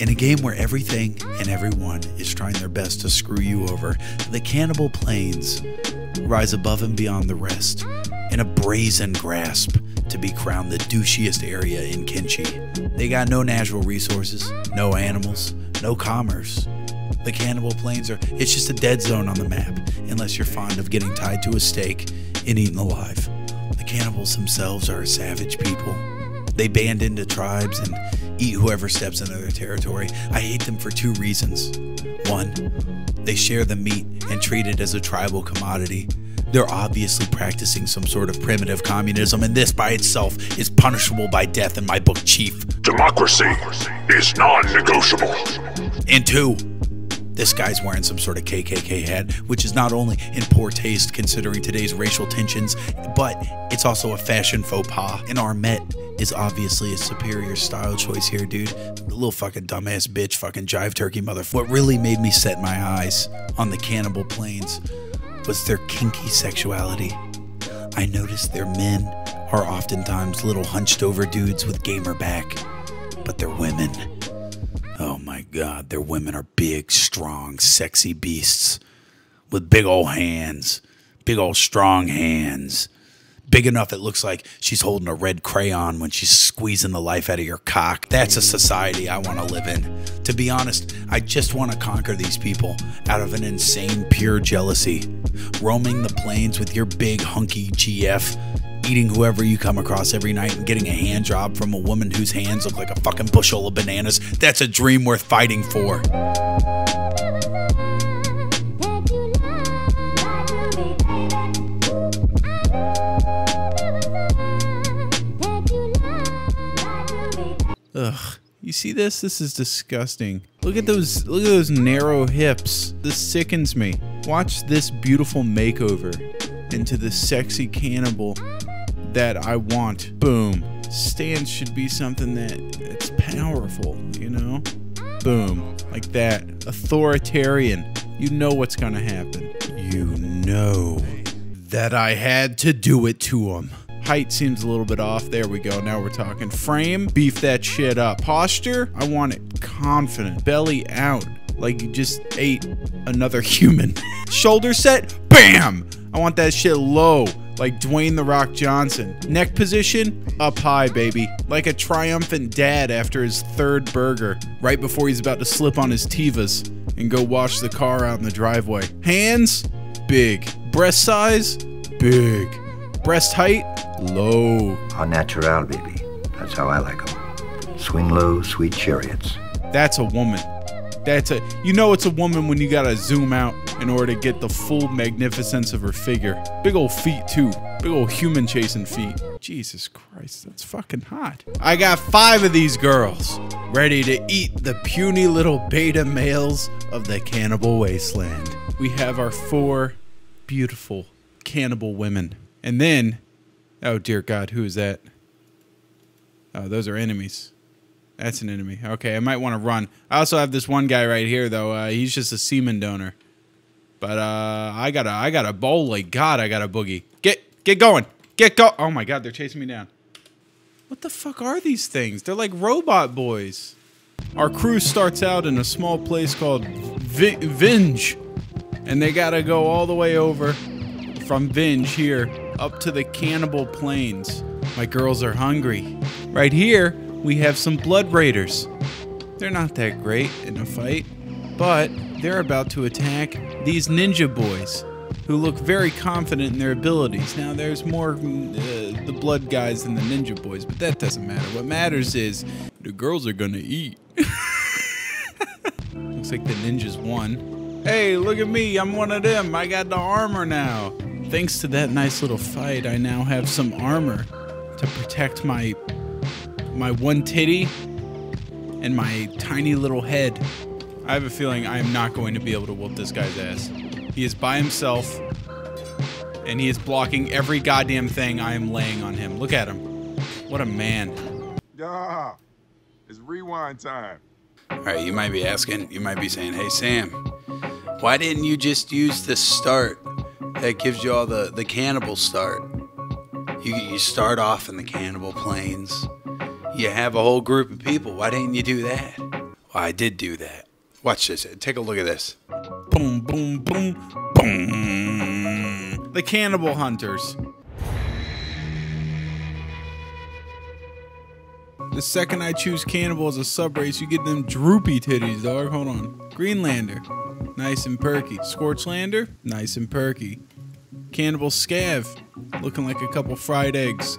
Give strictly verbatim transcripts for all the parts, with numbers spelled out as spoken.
In a game where everything and everyone is trying their best to screw you over, the cannibal planes rise above and beyond the rest in a brazen grasp to be crowned the douchiest area in Kenshi. They got no natural resources, no animals, no commerce. The cannibal plains are, it's just a dead zone on the map, unless you're fond of getting tied to a stake and eaten alive. The cannibals themselves are a savage people. They band into tribes and eat whoever steps into their territory. I hate them for two reasons. One, they share the meat and treat it as a tribal commodity. They're obviously practicing some sort of primitive communism, and this by itself is punishable by death in my book, Chief. Democracy is non-negotiable. And two, this guy's wearing some sort of K K K hat, which is not only in poor taste considering today's racial tensions, but it's also a fashion faux pas. And armet is obviously a superior style choice here, dude. The little fucking dumbass bitch, fucking jive turkey motherfucker. What really made me set my eyes on the cannibal plains was their kinky sexuality. I noticed their men are oftentimes little hunched over dudes with gamer back, but their women, oh my God, their women are big, strong, sexy beasts with big old hands, big old strong hands. Big enough it looks like she's holding a red crayon when she's squeezing the life out of your cock. That's a society I want to live in. To be honest, I just want to conquer these people out of an insane pure jealousy. Roaming the plains with your big hunky G F, eating whoever you come across every night and getting a hand job from a woman whose hands look like a fucking bushel of bananas. That's a dream worth fighting for. Ugh, you see this? This is disgusting. Look at those, look at those narrow hips. This sickens me. Watch this beautiful makeover into the sexy cannibal that I want. Boom. Stance should be something that it's powerful, you know? Boom. Like that. Authoritarian. You know what's gonna happen. You know that I had to do it to him. Height seems a little bit off. There we go. Now we're talking. Frame, beef that shit up. Posture, I want it confident. Belly out, like you just ate another human. Shoulder set, bam! I want that shit low, like Dwayne The Rock Johnson. Neck position, up high, baby. Like a triumphant dad after his third burger, right before he's about to slip on his Tevas and go wash the car out in the driveway. Hands, big. Breast size, big. Breast height, low. Au natural, baby. That's how I like them. Swing low, sweet chariots. That's a woman. That's a, you know it's a woman when you gotta zoom out in order to get the full magnificence of her figure. Big old feet too. Big old human chasing feet. Jesus Christ, that's fucking hot. I got five of these girls ready to eat the puny little beta males of the cannibal wasteland. We have our four beautiful cannibal women. And then, oh dear God, who is that? Oh, those are enemies. That's an enemy. Okay, I might want to run. I also have this one guy right here, though. Uh, he's just a semen donor. But uh, I got a, I got a bowl. Like God, I got a boogie. Get, get going, get go. Oh my God, they're chasing me down. What the fuck are these things? They're like robot boys. Our crew starts out in a small place called Vi Vinge, and they gotta go all the way over from Vinge here up to the cannibal plains. My girls are hungry. Right here, we have some blood raiders. They're not that great in a fight, but they're about to attack these ninja boys who look very confident in their abilities. Now, there's more uh, the blood guys than the ninja boys, but that doesn't matter. What matters is the girls are gonna eat. Looks like the ninjas won. Hey, look at me, I'm one of them. I got the armor now. Thanks to that nice little fight, I now have some armor to protect my my one titty and my tiny little head. I have a feeling I am not going to be able to whoop this guy's ass. He is by himself, and he is blocking every goddamn thing I am laying on him. Look at him. What a man. Ah, it's rewind time. All right, you might be asking, you might be saying, hey, Sam, why didn't you just use the start? That gives you all the, the cannibal start. You, you start off in the cannibal plains. You have a whole group of people. Why didn't you do that? I did do that. Watch this. Take a look at this. Boom, boom, boom, boom. The Cannibal Hunters. The second I choose Cannibal as a subrace, you get them droopy titties, dog. Hold on. Greenlander. Nice and perky. Scorchlander. Nice and perky. Cannibal Scav. Looking like a couple fried eggs.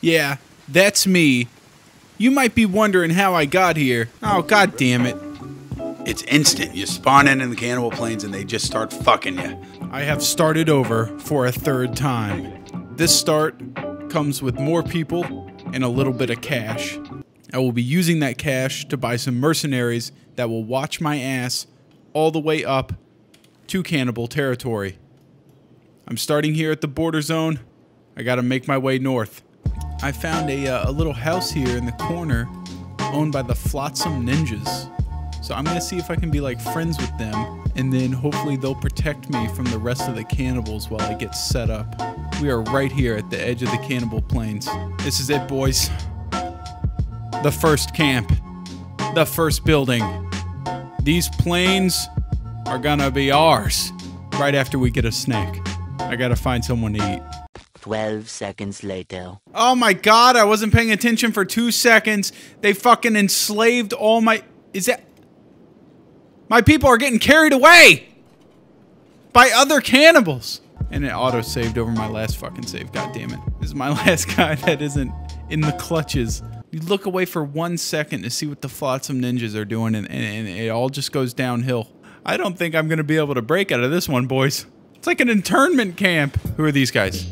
Yeah, that's me. You might be wondering how I got here. Oh, god damn it. It's instant. You spawn in in the cannibal plains and they just start fucking you. I have started over for a third time. This start comes with more people and a little bit of cash. I will be using that cash to buy some mercenaries that will watch my ass all the way up to cannibal territory. I'm starting here at the border zone. I gotta make my way north. I found a, uh, a little house here in the corner owned by the Flotsam Ninjas. So I'm gonna see if I can be like friends with them, and then hopefully they'll protect me from the rest of the cannibals while I get set up. We are right here at the edge of the cannibal plains. This is it, boys. The first camp. The first building. These plains are gonna be ours right after we get a snack. I gotta find someone to eat. twelve seconds later. Oh my god, I wasn't paying attention for two seconds. They fucking enslaved all my... Is that... My people are getting carried away! By other cannibals! And it auto-saved over my last fucking save, goddammit. This is my last guy that isn't in the clutches. You look away for one second to see what the Flotsam Ninjas are doing, and, and, and it all just goes downhill. I don't think I'm gonna be able to break out of this one, boys. It's like an internment camp. Who are these guys?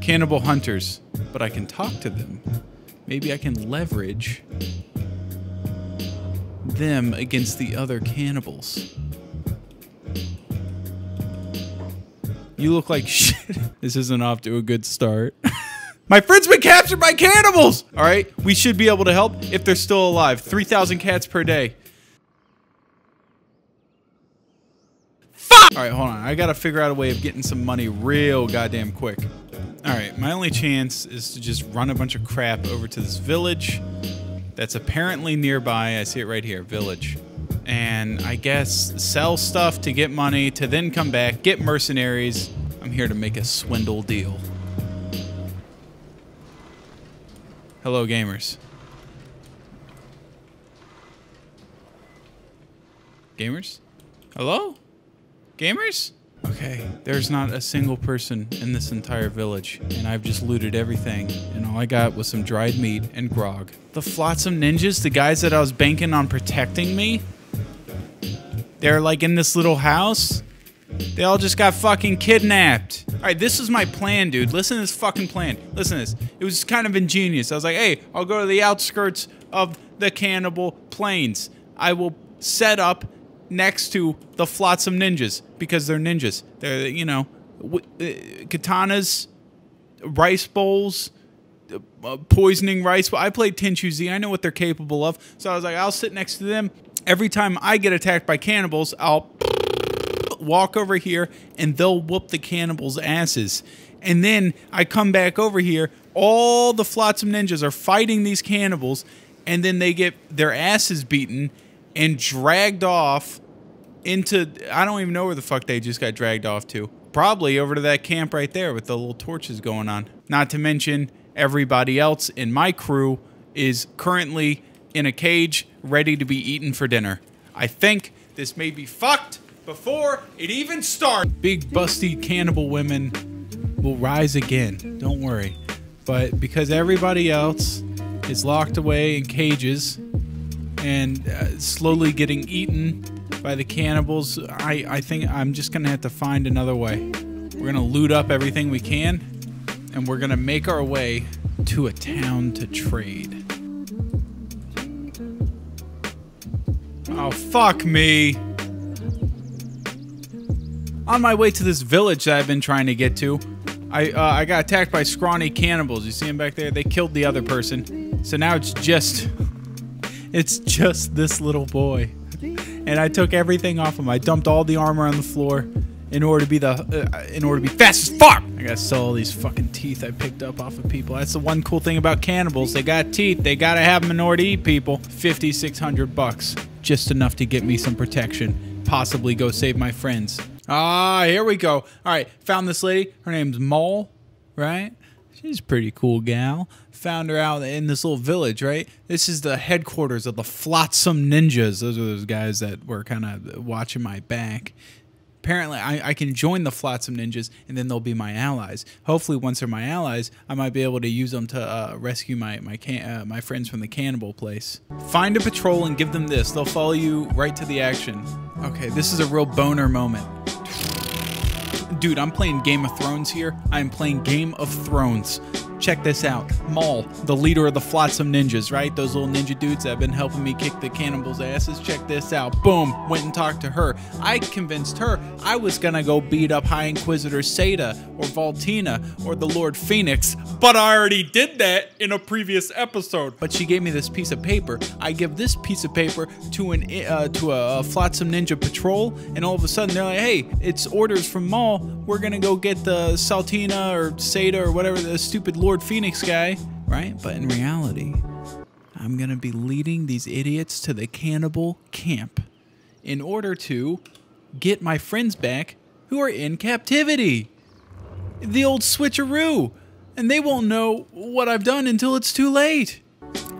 Cannibal hunters, but I can talk to them. Maybe I can leverage them against the other cannibals. You look like shit. This isn't off to a good start. My friend's been captured by cannibals! All right, we should be able to help if they're still alive. three thousand cats per day. Fuck! All right, hold on. I gotta figure out a way of getting some money real goddamn quick. Alright, my only chance is to just run a bunch of crap over to this village that's apparently nearby. I see it right here, village. And I guess sell stuff to get money to then come back, get mercenaries. I'm here to make a swindle deal. Hello, gamers. Gamers? Hello? Gamers? Okay, there's not a single person in this entire village, and I've just looted everything, and all I got was some dried meat and grog. The Flotsam Ninjas, the guys that I was banking on protecting me, they're like in this little house. They all just got fucking kidnapped. All right, this is my plan, dude. Listen to this fucking plan. Listen to this. It was kind of ingenious. I was like, hey, I'll go to the outskirts of the Cannibal Plains. I will set up next to the Flotsam Ninjas, because they're ninjas. They're, you know, w uh, katanas, rice bowls, uh, uh, poisoning rice. I played Tenchu Z. I know what they're capable of. So I was like, I'll sit next to them. Every time I get attacked by cannibals, I'll walk over here and they'll whoop the cannibals' asses. And then I come back over here. All the Flotsam Ninjas are fighting these cannibals, and then they get their asses beaten and dragged off into... I don't even know where the fuck they just got dragged off to. Probably over to that camp right there with the little torches going on. Not to mention, everybody else in my crew is currently in a cage, ready to be eaten for dinner. I think this may be fucked before it even starts. Big, busty cannibal women will rise again. Don't worry. But because everybody else is locked away in cages and uh, slowly getting eaten by the cannibals, I, I think I'm just gonna have to find another way. We're gonna loot up everything we can, and we're gonna make our way to a town to trade. Oh, fuck me. On my way to this village that I've been trying to get to, I, uh, I got attacked by scrawny cannibals. You see him back there? They killed the other person. So now it's just... It's just this little boy. And I took everything off him. I dumped all the armor on the floor, in order to be the uh, in order to be fast as fuck. I gotta sell all these fucking teeth I picked up off of people. That's the one cool thing about cannibals. They got teeth. They gotta have them in order to eat people. fifty-six hundred bucks, just enough to get me some protection. Possibly go save my friends. Ah, here we go. All right, found this lady. Her name's Maul, right? She's a pretty cool gal. Found her out in this little village, right? This is the headquarters of the Flotsam Ninjas. Those are those guys that were kind of watching my back. Apparently, I, I can join the Flotsam Ninjas, and then they'll be my allies. Hopefully, once they're my allies, I might be able to use them to uh, rescue my my, can uh, my friends from the cannibal place. Find a patrol and give them this. They'll follow you right to the action. Okay, this is a real boner moment. Dude, I'm playing Game of Thrones here. I'm playing Game of Thrones. Check this out. Maul, the leader of the Flotsam Ninjas, right? Those little ninja dudes that have been helping me kick the cannibals' asses. Check this out. Boom. Went and talked to her. I convinced her I was gonna go beat up High Inquisitor Seda or Valtina or the Lord Phoenix, but I already did that in a previous episode. But she gave me this piece of paper. I give this piece of paper to an uh, to a, a Flotsam Ninja patrol, and all of a sudden they're like, "Hey, it's orders from Maul. We're gonna go get the Saltina or Seda or whatever the stupid Lord Phoenix guy," right? But in reality, I'm gonna be leading these idiots to the cannibal camp in order to get my friends back who are in captivity. The old switcheroo, and they won't know what I've done until it's too late.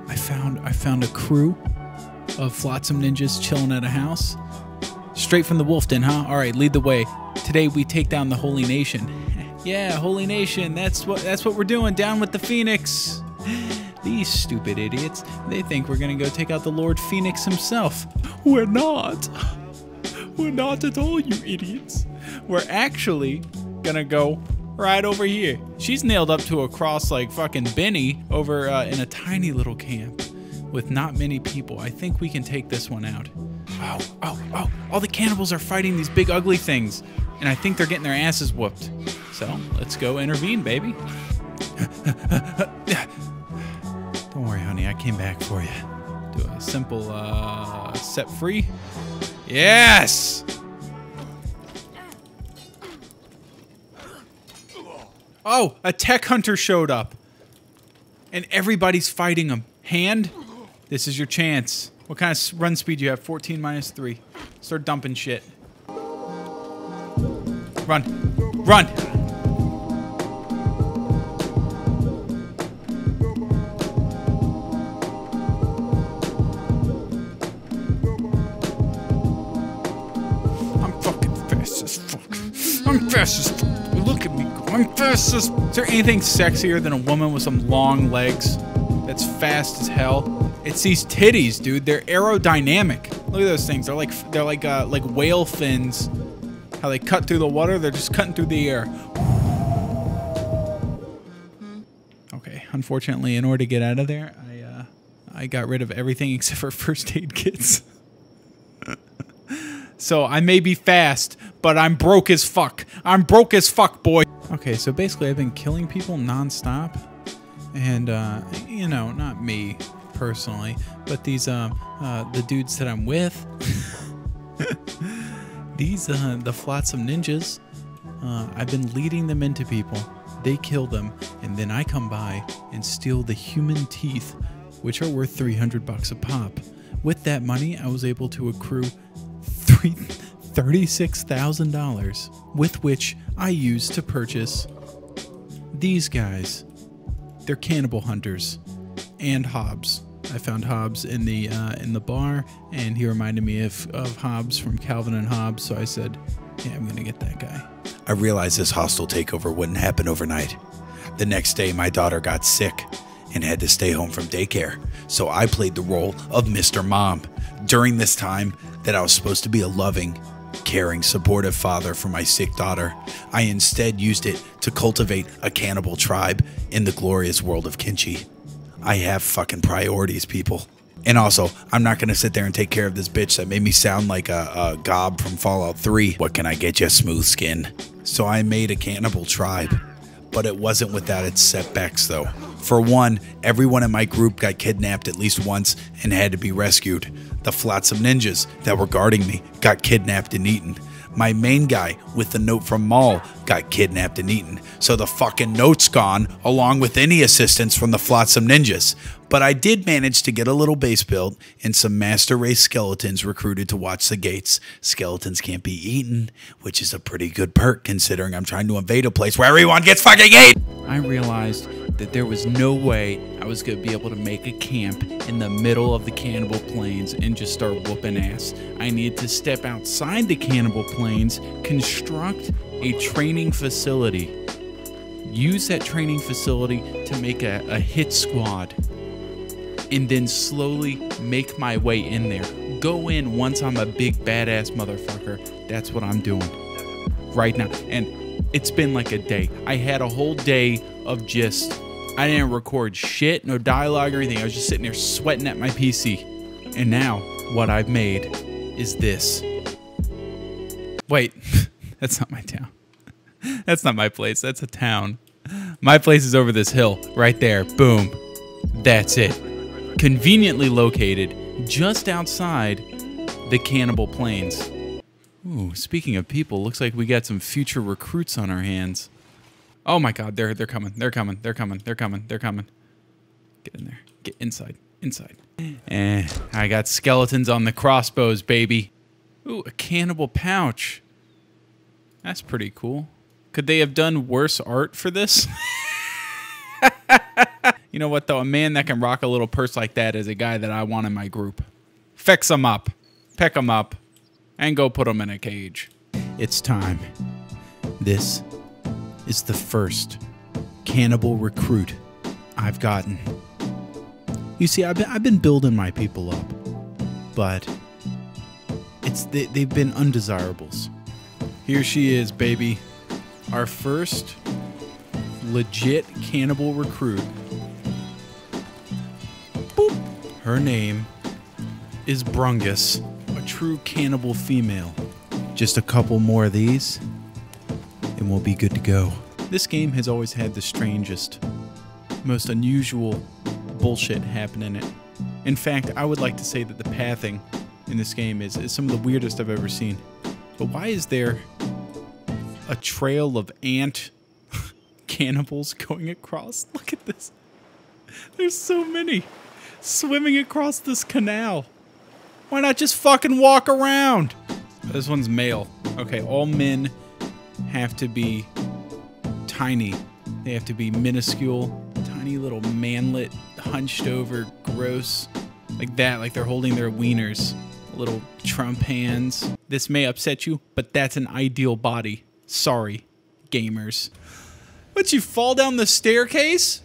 I found I found a crew of Flotsam Ninjas chilling at a house. Straight from the wolf den, huh? All right, lead the way. Today we take down the Holy Nation. Yeah, Holy Nation, that's what that's what we're doing, down with the Phoenix. These stupid idiots, they think we're gonna go take out the Lord Phoenix himself. We're not. We're not at all, you idiots. We're actually gonna go right over here. She's nailed up to a cross like fucking Benny over uh, in a tiny little camp with not many people. I think we can take this one out. Oh, oh, oh, all the cannibals are fighting these big ugly things, and I think they're getting their asses whooped. So, let's go intervene, baby. Don't worry, honey. I came back for you. Do a simple, uh, set free. Yes! Oh, a tech hunter showed up. And everybody's fighting him. Hand, this is your chance. What kind of run speed do you have? fourteen minus three. Start dumping shit. Run. Run! I'm fast as fuck. Look at me go. I'm fast as. Is there anything sexier than a woman with some long legs that's fast as hell? It's these titties, dude. They're aerodynamic. Look at those things. They're like they're like uh, like whale fins. How they cut through the water? They're just cutting through the air. Okay. Unfortunately, in order to get out of there, I uh, I got rid of everything except for first aid kits. So I may be fast, but I'm broke as fuck. I'm broke as fuck, boy. Okay, so basically I've been killing people nonstop, and uh, you know, not me personally, but these um uh, the dudes that I'm with, these uh, the Flotsam Ninjas. Uh, I've been leading them into people. They kill them, and then I come by and steal the human teeth, which are worth three hundred bucks a pop. With that money, I was able to accrue thirty-six thousand dollars, with which I used to purchase these guys. They're cannibal hunters, and Hobbs. I found Hobbs in the uh, in the bar, and he reminded me of, of Hobbs from Calvin and Hobbes, so I said, yeah, I'm gonna get that guy. I realized this hostile takeover wouldn't happen overnight. The next day, my daughter got sick and had to stay home from daycare, so I played the role of Mister Mom during this time that I was supposed to be a loving, caring, supportive father for my sick daughter. I instead used it to cultivate a cannibal tribe in the glorious world of Kinchi. I have fucking priorities, people. And also, I'm not going to sit there and take care of this bitch that made me sound like a, a gob from Fallout three. What can I get you, smooth skin? So I made a cannibal tribe. But it wasn't without its setbacks, though. For one, everyone in my group got kidnapped at least once and had to be rescued. The Flotsam Ninjas that were guarding me got kidnapped and eaten. My main guy with the note from Maul got kidnapped and eaten, so the fucking note's gone along with any assistance from the Flotsam Ninjas. But I did manage to get a little base built and some master race skeletons recruited to watch the gates. Skeletons can't be eaten, which is a pretty good perk considering I'm trying to invade a place where everyone gets fucking eaten. I realized that there was no way I was going to be able to make a camp in the middle of the Cannibal Plains and just start whooping ass. I needed to step outside the Cannibal Plains, construct a training facility, use that training facility to make a, a hit squad, and then slowly make my way in there. Go in once I'm a big badass motherfucker. That's what I'm doing right now. And it's been like a day. I had a whole day of just, I didn't record shit, no dialogue or anything. I was just sitting there sweating at my P C. And now what I've made is this. Wait, that's not my town. That's not my place, that's a town. My place is over this hill, right there, boom. That's it. Conveniently located just outside the Cannibal Plains. Ooh, speaking of people, looks like we got some future recruits on our hands. Oh my god, they're they're coming, they're coming, they're coming, they're coming, they're coming. Get in there, get inside, inside. Eh, I got skeletons on the crossbows, baby. Ooh, a cannibal pouch. That's pretty cool. Could they have done worse art for this? You know what, though? A man that can rock a little purse like that is a guy that I want in my group. Fix him up. Pick him up. And go put him in a cage. It's time. This is the first cannibal recruit I've gotten. You see, I've been, I've been building my people up. But it's they, they've been undesirables. Here she is, baby. Our first legit cannibal recruit. Her name is Brungus, a true cannibal female. Just a couple more of these, and we'll be good to go. This game has always had the strangest, most unusual bullshit happen in it. In fact, I would like to say that the pathing in this game is, is some of the weirdest I've ever seen. But why is there a trail of ant cannibals going across? Look at this. There's so many. Swimming across this canal. Why not just fucking walk around? This one's male. Okay, all men have to be tiny. They have to be minuscule, tiny little manlet, hunched over, gross. Like that, like they're holding their wieners. Little Trump hands. This may upset you, but that's an ideal body. Sorry, gamers. But you fall down the staircase?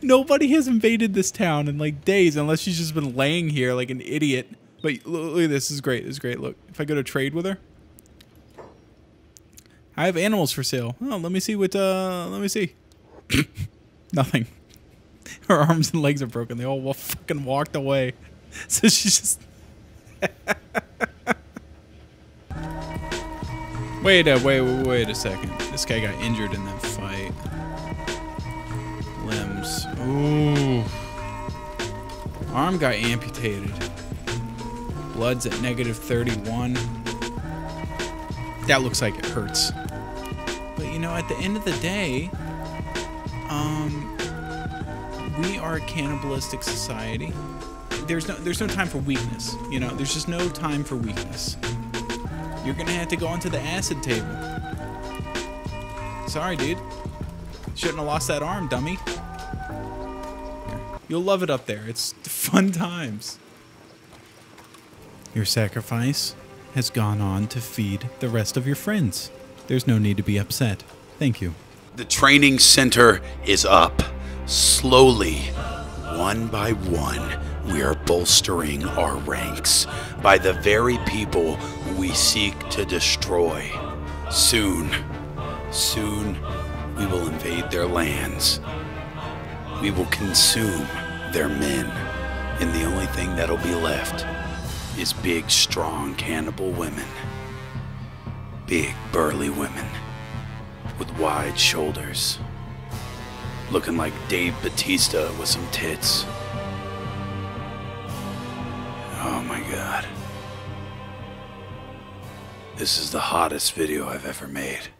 Nobody has invaded this town in like days, unless she's just been laying here like an idiot. But look at this, this is great, this is great. Look, if I go to trade with her, I have animals for sale. Oh, let me see what, uh, let me see. Nothing. Her arms and legs are broken. They all fucking walked away. So she's just. Wait a, wait, wait, wait a second. This guy got injured in that fight. Limbs. Ooh. Arm got amputated. Blood's at negative thirty-one. That looks like it hurts. But you know, at the end of the day, um, we are a cannibalistic society. There's no, there's no time for weakness. You know, there's just no time for weakness. You're gonna have to go onto the acid table. Sorry, dude. Shouldn't have lost that arm, dummy. You'll love it up there. It's fun times. Your sacrifice has gone on to feed the rest of your friends. There's no need to be upset. Thank you. The training center is up. Slowly, one by one, we are bolstering our ranks by the very people we seek to destroy. Soon, soon, we will invade their lands. We will consume their men. And the only thing that'll be left is big, strong cannibal women. Big, burly women with wide shoulders. Looking like Dave Bautista with some tits. Oh my God. This is the hottest video I've ever made.